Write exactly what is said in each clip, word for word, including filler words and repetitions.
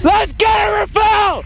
Let's get a refill!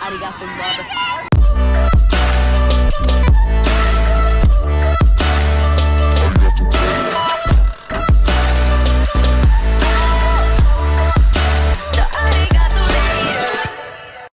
Arigato, brother.